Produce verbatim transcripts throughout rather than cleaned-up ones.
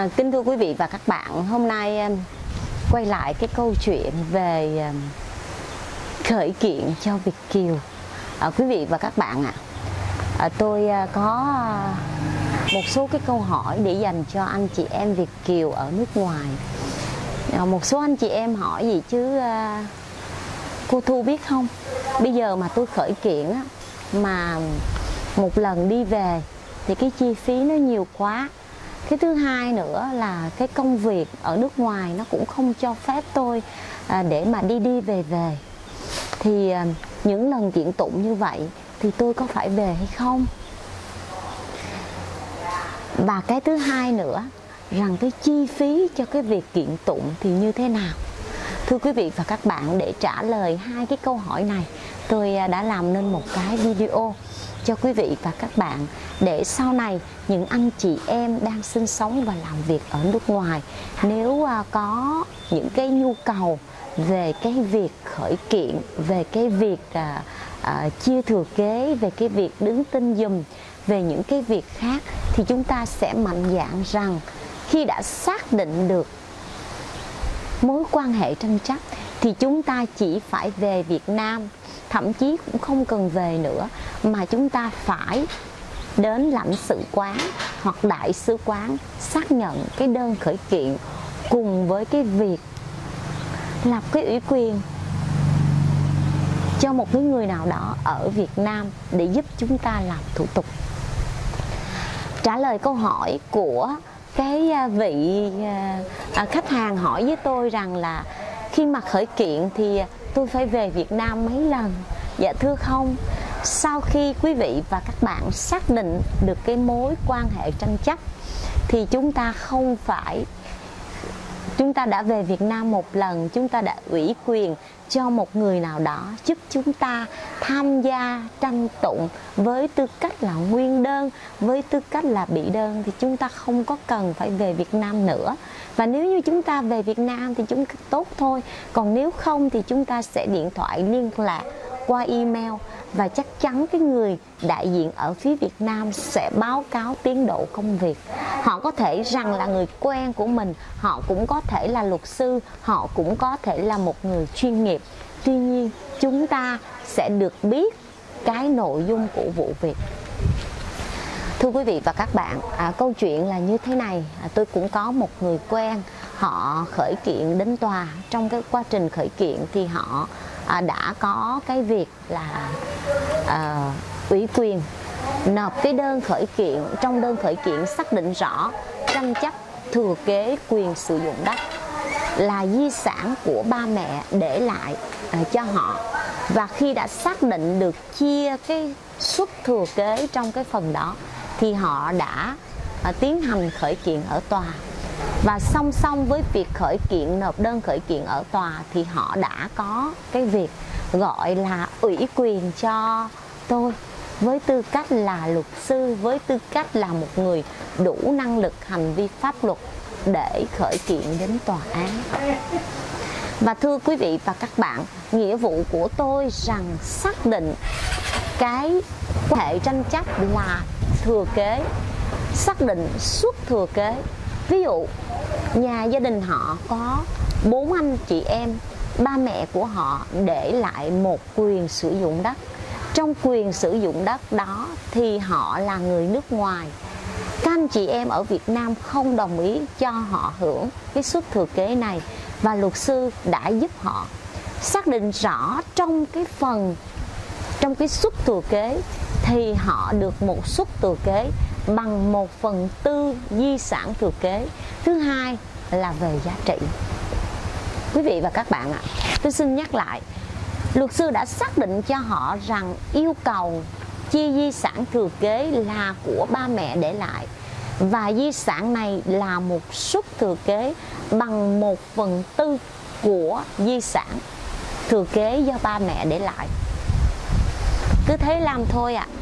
À, kính thưa quý vị và các bạn, hôm nay em quay lại cái câu chuyện về khởi kiện cho Việt Kiều. À, quý vị và các bạn ạ, à, tôi có một số cái câu hỏi để dành cho anh chị em Việt Kiều ở nước ngoài. À, một số anh chị em hỏi gì chứ à, cô Thu biết không, bây giờ mà tôi khởi kiện á, mà một lần đi về thì cái chi phí nó nhiều quá. Cái thứ hai nữa là cái công việc ở nước ngoài nó cũng không cho phép tôi à, để mà đi đi về về. Thì à, những lần kiện tụng như vậy thì tôi có phải về hay không? Và cái thứ hai nữa rằng cái chi phí cho cái việc kiện tụng thì như thế nào? Thưa quý vị và các bạn, để trả lời hai cái câu hỏi này, tôi đã làm nên một cái video cho quý vị và các bạn, để sau này những anh chị em đang sinh sống và làm việc ở nước ngoài, nếu có những cái nhu cầu về cái việc khởi kiện, về cái việc à, à, chia thừa kế, về cái việc đứng tên giùm, về những cái việc khác, thì chúng ta sẽ mạnh dạn rằng khi đã xác định được mối quan hệ tranh chấp thì chúng ta chỉ phải về Việt Nam, thậm chí cũng không cần về nữa, mà chúng ta phải đến lãnh sự quán hoặc đại sứ quán xác nhận cái đơn khởi kiện, cùng với cái việc lập cái ủy quyền cho một cái người nào đó ở Việt Nam để giúp chúng ta làm thủ tục. Trả lời câu hỏi của cái vị khách hàng hỏi với tôi rằng là khi mà khởi kiện thì tôi phải về Việt Nam mấy lần? Dạ thưa không, sau khi quý vị và các bạn xác định được cái mối quan hệ tranh chấp thì chúng ta không phải, chúng ta đã về Việt Nam một lần, chúng ta đã ủy quyền cho một người nào đó giúp chúng ta tham gia tranh tụng với tư cách là nguyên đơn, với tư cách là bị đơn, thì chúng ta không có cần phải về Việt Nam nữa. Và nếu như chúng ta về Việt Nam thì chúng ta tốt thôi, còn nếu không thì chúng ta sẽ điện thoại liên lạc qua email, và chắc chắn cái người đại diện ở phía Việt Nam sẽ báo cáo tiến độ công việc. Họ có thể rằng là người quen của mình, họ cũng có thể là luật sư, họ cũng có thể là một người chuyên nghiệp. Tuy nhiên, chúng ta sẽ được biết cái nội dung của vụ việc. Thưa quý vị và các bạn, à, câu chuyện là như thế này. À, tôi cũng có một người quen, họ khởi kiện đến tòa. Trong cái quá trình khởi kiện thì họ à, đã có cái việc là à, ủy quyền, nộp cái đơn khởi kiện. Trong đơn khởi kiện xác định rõ tranh chấp thừa kế quyền sử dụng đất là di sản của ba mẹ để lại à, cho họ. Và khi đã xác định được chia cái suất thừa kế trong cái phần đó thì họ đã à, tiến hành khởi kiện ở tòa. Và song song với việc khởi kiện, nộp đơn khởi kiện ở tòa, thì họ đã có cái việc gọi là ủy quyền cho tôi với tư cách là luật sư, với tư cách là một người đủ năng lực hành vi pháp luật để khởi kiện đến tòa án. Và thưa quý vị và các bạn, nghĩa vụ của tôi rằng xác định cái quan hệ tranh chấp là thừa kế, xác định suất thừa kế. Ví dụ nhà gia đình họ có bốn anh chị em, ba mẹ của họ để lại một quyền sử dụng đất. Trong quyền sử dụng đất đó thì họ là người nước ngoài. Các anh chị em ở Việt Nam không đồng ý cho họ hưởng cái suất thừa kế này, và luật sư đã giúp họ xác định rõ trong cái phần, trong cái suất thừa kế thì họ được một suất thừa kế bằng một phần tư di sản thừa kế. Thứ hai là về giá trị. Quý vị và các bạn ạ, tôi xin nhắc lại, luật sư đã xác định cho họ rằng yêu cầu chia di sản thừa kế là của ba mẹ để lại, và di sản này là một suất thừa kế bằng một phần tư của di sản thừa kế do ba mẹ để lại. Cứ thế làm thôi ạ. À.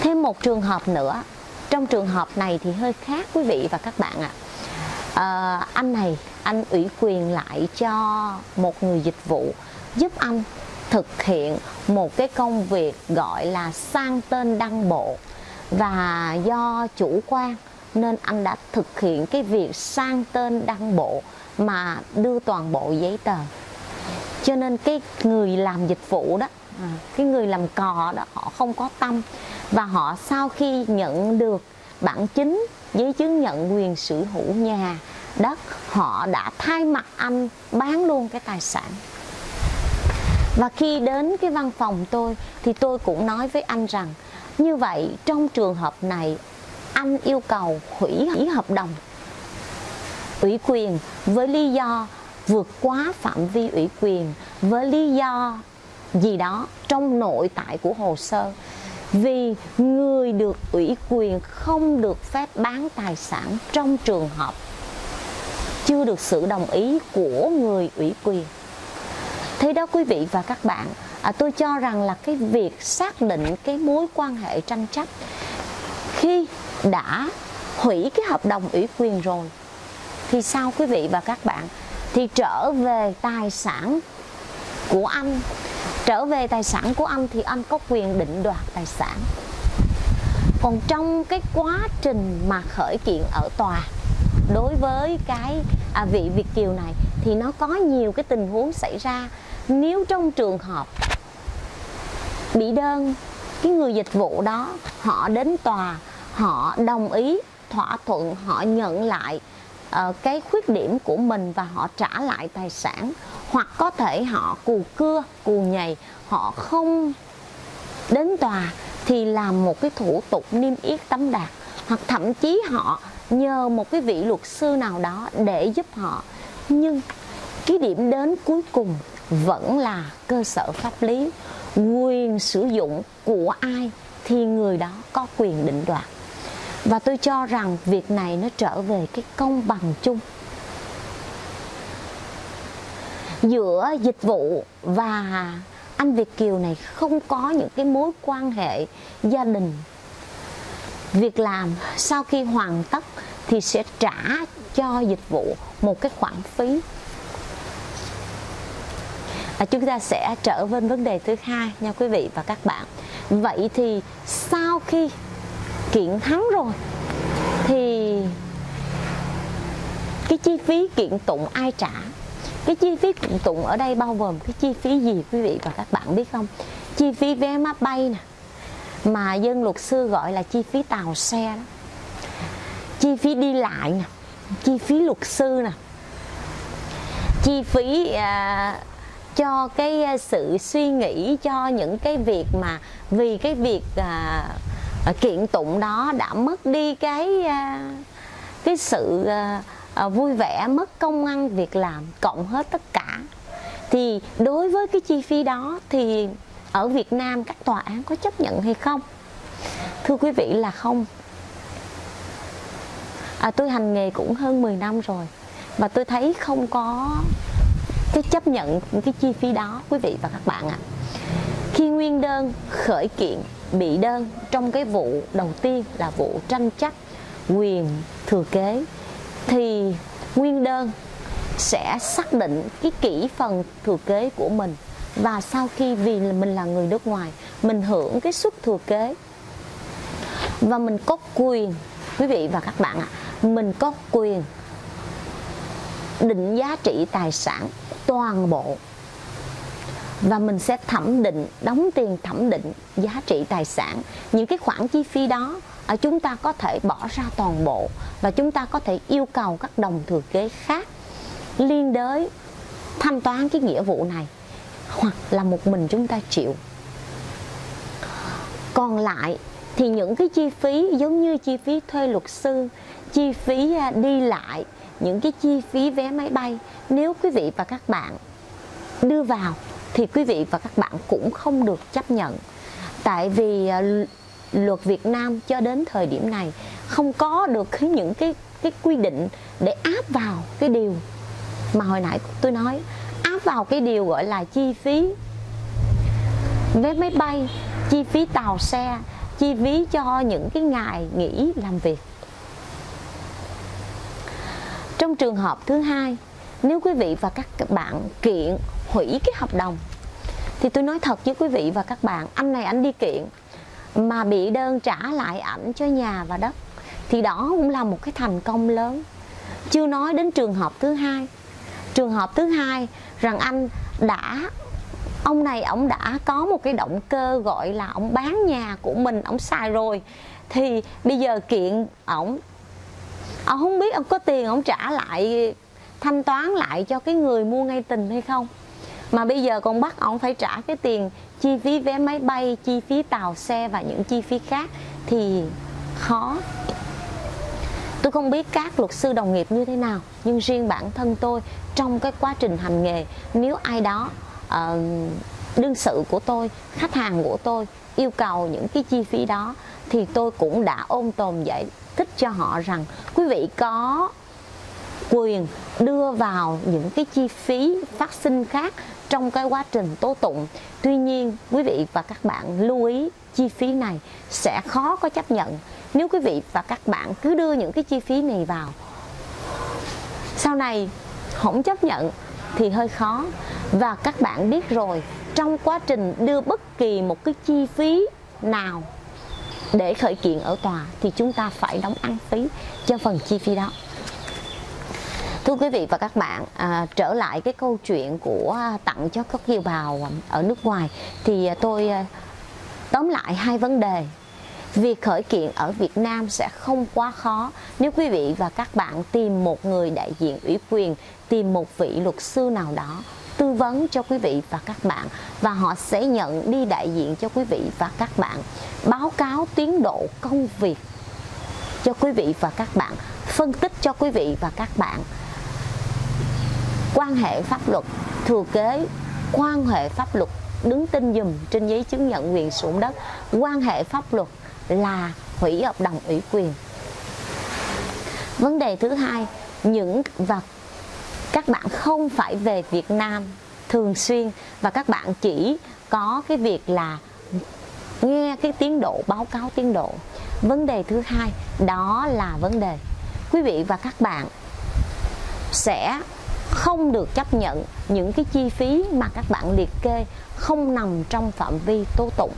Thêm một trường hợp nữa, trong trường hợp này thì hơi khác quý vị và các bạn ạ. À. À, anh này, anh ủy quyền lại cho một người dịch vụ giúp anh thực hiện một cái công việc gọi là sang tên đăng bộ. Và do chủ quan nên anh đã thực hiện cái việc sang tên đăng bộ mà đưa toàn bộ giấy tờ. Cho nên cái người làm dịch vụ đó, cái người làm cò đó, họ không có tâm. Và họ sau khi nhận được bản chính, giấy chứng nhận quyền sở hữu nhà đất, họ đã thay mặt anh bán luôn cái tài sản. Và khi đến cái văn phòng tôi thì tôi cũng nói với anh rằng, như vậy trong trường hợp này anh yêu cầu hủy hợp đồng ủy quyền với lý do vượt quá phạm vi ủy quyền, với lý do gì đó trong nội tại của hồ sơ. Vì người được ủy quyền không được phép bán tài sản trong trường hợp chưa được sự đồng ý của người ủy quyền. Thế đó quý vị và các bạn, à, tôi cho rằng là cái việc xác định cái mối quan hệ tranh chấp, khi đã hủy cái hợp đồng ủy quyền rồi thì sao quý vị và các bạn? Thì trở về tài sản của anh, trở về tài sản của anh thì anh có quyền định đoạt tài sản. Còn trong cái quá trình mà khởi kiện ở tòa đối với cái à, vị Việt Kiều này thì nó có nhiều cái tình huống xảy ra. Nếu trong trường hợp bị đơn, cái người dịch vụ đó họ đến tòa, họ đồng ý, thỏa thuận, họ nhận lại uh, cái khuyết điểm của mình và họ trả lại tài sản. Hoặc có thể họ cù cưa, cù nhầy, họ không đến tòa thì làm một cái thủ tục niêm yết tấm đạt. Hoặc thậm chí họ nhờ một cái vị luật sư nào đó để giúp họ. Nhưng cái điểm đến cuối cùng vẫn là cơ sở pháp lý. Quyền sử dụng của ai thì người đó có quyền định đoạt. Và tôi cho rằng việc này nó trở về cái công bằng chung giữa dịch vụ và anh Việt Kiều này, không có những cái mối quan hệ gia đình. Việc làm sau khi hoàn tất thì sẽ trả cho dịch vụ một cái khoản phí. À, chúng ta sẽ trở về vấn đề thứ hai nha quý vị và các bạn. Vậy thì sau khi kiện thắng rồi thì cái chi phí kiện tụng ai trả? Cái chi phí kiện tụng ở đây bao gồm cái chi phí gì quý vị và các bạn biết không? Chi phí vé máy bay nè, mà dân luật sư gọi là chi phí tàu xe đó. Chi phí đi lại nè, chi phí luật sư nè, chi phí à, cho cái sự suy nghĩ, cho những cái việc mà vì cái việc à, kiện tụng đó đã mất đi cái à, cái sự à, à, vui vẻ, mất công ăn việc làm, cộng hết tất cả. Thì đối với cái chi phí đó thì ở Việt Nam các tòa án có chấp nhận hay không? Thưa quý vị là không. À, tôi hành nghề cũng hơn mười năm rồi và tôi thấy không có cái chấp nhận cái chi phí đó quý vị và các bạn ạ. À, khi nguyên đơn khởi kiện bị đơn trong cái vụ đầu tiên là vụ tranh chấp quyền thừa kế thì nguyên đơn sẽ xác định cái kỹ phần thừa kế của mình, và sau khi vì mình là người nước ngoài mình hưởng cái suất thừa kế và mình có quyền, quý vị và các bạn ạ, à, mình có quyền định giá trị tài sản toàn bộ và mình sẽ thẩm định, đóng tiền thẩm định giá trị tài sản. Những cái khoản chi phí đó chúng ta có thể bỏ ra toàn bộ và chúng ta có thể yêu cầu các đồng thừa kế khác liên đới thanh toán cái nghĩa vụ này, hoặc là một mình chúng ta chịu. Còn lại thì những cái chi phí giống như chi phí thuê luật sư, chi phí đi lại, những cái chi phí vé máy bay, nếu quý vị và các bạn đưa vào thì quý vị và các bạn cũng không được chấp nhận. Tại vì luật Việt Nam cho đến thời điểm này không có được những cái, cái quy định để áp vào cái điều mà hồi nãy tôi nói, áp vào cái điều gọi là chi phí vé máy bay, chi phí tàu xe, chi phí cho những cái ngày nghỉ làm việc. Trong trường hợp thứ hai, nếu quý vị và các bạn kiện hủy cái hợp đồng thì tôi nói thật với quý vị và các bạn, anh này anh đi kiện mà bị đơn trả lại ảnh cho nhà và đất thì đó cũng là một cái thành công lớn. Chưa nói đến trường hợp thứ hai. Trường hợp thứ hai rằng anh đã, ông này ông đã có một cái động cơ gọi là ông bán nhà của mình, ông xài rồi. Thì bây giờ kiện ổng, ông không biết ông có tiền ông trả lại, thanh toán lại cho cái người mua ngay tình hay không. Mà bây giờ còn bắt ông phải trả cái tiền chi phí vé máy bay, chi phí tàu xe và những chi phí khác thì khó. Tôi không biết các luật sư đồng nghiệp như thế nào, nhưng riêng bản thân tôi trong cái quá trình hành nghề, nếu ai đó uh, đương sự của tôi, khách hàng của tôi yêu cầu những cái chi phí đó thì tôi cũng đã ôn tồn giải thích cho họ rằng quý vị có quyền đưa vào những cái chi phí phát sinh khác trong cái quá trình tố tụng. Tuy nhiên quý vị và các bạn lưu ý chi phí này sẽ khó có chấp nhận nếu quý vị và các bạn cứ đưa những cái chi phí này vào. Sau này không chấp nhận thì hơi khó. Và các bạn biết rồi, trong quá trình đưa bất kỳ một cái chi phí nào để khởi kiện ở tòa thì chúng ta phải đóng án phí cho phần chi phí đó. Thưa quý vị và các bạn, à, trở lại cái câu chuyện của tặng cho các kiều bào ở nước ngoài thì tôi tóm lại hai vấn đề. Việc khởi kiện ở Việt Nam sẽ không quá khó nếu quý vị và các bạn tìm một người đại diện ủy quyền, tìm một vị luật sư nào đó tư vấn cho quý vị và các bạn, và họ sẽ nhận đi đại diện cho quý vị và các bạn, báo cáo tiến độ công việc cho quý vị và các bạn, phân tích cho quý vị và các bạn quan hệ pháp luật, thừa kế, quan hệ pháp luật đứng tên giùm trên giấy chứng nhận quyền sử dụng đất, quan hệ pháp luật là hủy hợp đồng ủy quyền. Vấn đề thứ hai, những và các bạn không phải về Việt Nam thường xuyên và các bạn chỉ có cái việc là nghe cái tiến độ, báo cáo tiến độ. Vấn đề thứ hai đó là vấn đề quý vị và các bạn sẽ không được chấp nhận những cái chi phí mà các bạn liệt kê không nằm trong phạm vi tố tụng.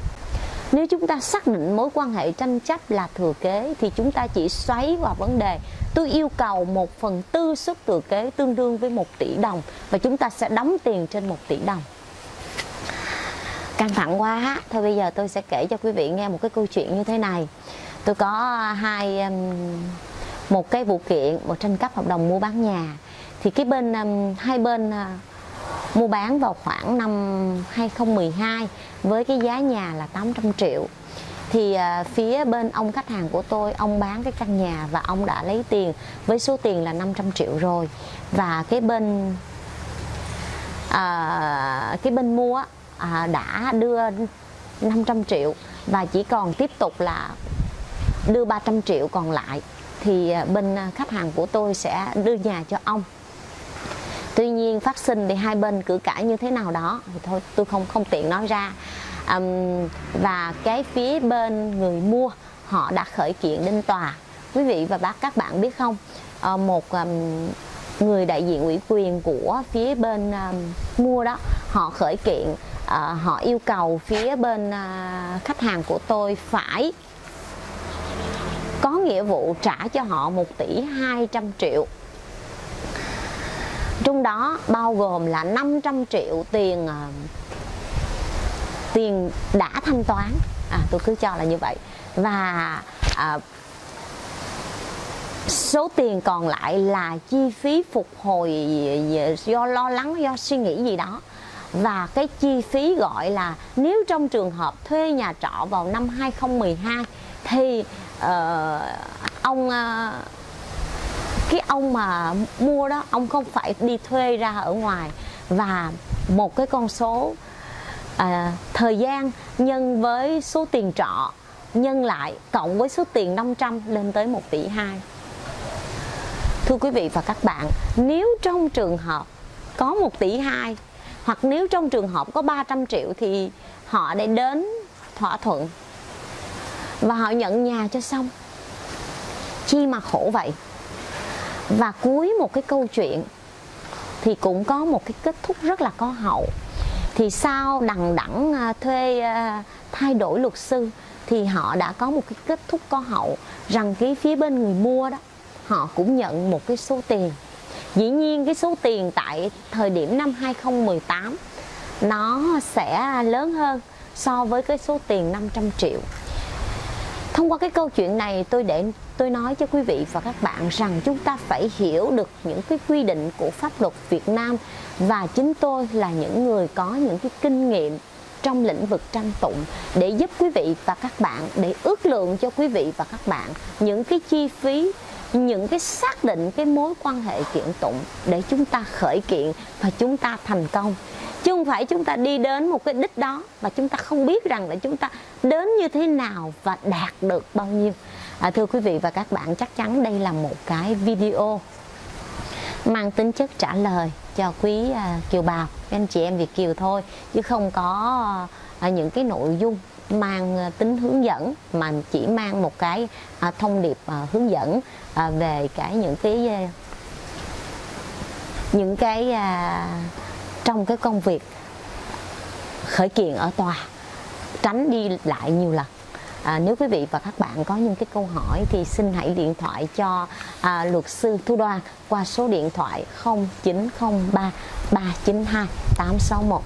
Nếu chúng ta xác định mối quan hệ tranh chấp là thừa kế thì chúng ta chỉ xoáy vào vấn đề tôi yêu cầu một phần tư suất thừa kế tương đương với một tỷ đồng và chúng ta sẽ đóng tiền trên một tỷ đồng. Căng thẳng quá. Thôi bây giờ tôi sẽ kể cho quý vị nghe một cái câu chuyện như thế này. Tôi có hai một cái vụ kiện một tranh chấp hợp đồng mua bán nhà. Thì cái bên hai bên mua bán vào khoảng năm hai không một hai với cái giá nhà là tám trăm triệu. Thì phía bên ông khách hàng của tôi, ông bán cái căn nhà và ông đã lấy tiền với số tiền là năm trăm triệu rồi. Và cái bên à, cái bên mua à, đã đưa năm trăm triệu và chỉ còn tiếp tục là đưa ba trăm triệu còn lại thì bên khách hàng của tôi sẽ đưa nhà cho ông. Tuy nhiên phát sinh thì hai bên cự cãi như thế nào đó thì thôi tôi không không tiện nói ra. Um, và cái phía bên người mua họ đã khởi kiện đến tòa. Quý vị và bác các bạn biết không, uh, một um, người đại diện ủy quyền của phía bên um, mua đó họ khởi kiện, uh, họ yêu cầu phía bên uh, khách hàng của tôi phải có nghĩa vụ trả cho họ một tỷ hai trăm triệu. Trong đó bao gồm là năm trăm triệu tiền uh, tiền đã thanh toán, à, tôi cứ cho là như vậy, và à, số tiền còn lại là chi phí phục hồi do lo lắng, do suy nghĩ gì đó, và cái chi phí gọi là nếu trong trường hợp thuê nhà trọ vào năm hai không một hai thì uh, ông uh, cái ông mà mua đó ông không phải đi thuê ra ở ngoài, và một cái con số À, thời gian nhân với số tiền trọ nhân lại cộng với số tiền năm trăm lên tới một tỷ hai. Thưa quý vị và các bạn, nếu trong trường hợp có một tỷ hai hoặc nếu trong trường hợp có ba trăm triệu thì họ đã đến thỏa thuận và họ nhận nhà cho xong. Chi mà khổ vậy. Và cuối một cái câu chuyện thì cũng có một cái kết thúc rất là có hậu. Thì sau đằng đẵng thuê thay đổi luật sư thì họ đã có một cái kết thúc có hậu rằng cái phía bên người mua đó họ cũng nhận một cái số tiền. Dĩ nhiên cái số tiền tại thời điểm năm hai không một tám nó sẽ lớn hơn so với cái số tiền năm trăm triệu. Thông qua cái câu chuyện này tôi để tôi nói cho quý vị và các bạn rằng chúng ta phải hiểu được những cái quy định của pháp luật Việt Nam, và chính tôi là những người có những cái kinh nghiệm trong lĩnh vực tranh tụng để giúp quý vị và các bạn, để ước lượng cho quý vị và các bạn những cái chi phí, những cái xác định cái mối quan hệ kiện tụng để chúng ta khởi kiện và chúng ta thành công. Chứ không phải chúng ta đi đến một cái đích đó và chúng ta không biết rằng là chúng ta đến như thế nào và đạt được bao nhiêu. À, thưa quý vị và các bạn, chắc chắn đây là một cái video mang tính chất trả lời cho quý à, kiều bào, anh chị em Việt Kiều thôi, chứ không có à, những cái nội dung mang à, tính hướng dẫn, mà chỉ mang một cái à, thông điệp à, hướng dẫn à, về cả những cái à, những cái à, trong cái công việc khởi kiện ở tòa, tránh đi lại nhiều lần. À, nếu quý vị và các bạn có những cái câu hỏi thì xin hãy điện thoại cho à, luật sư Thu Đoàn qua số điện thoại không chín không ba ba chín hai tám sáu một.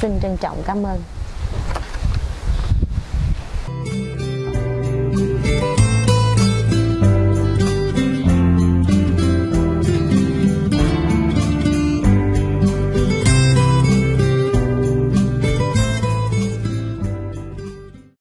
Xin trân trọng cảm ơn.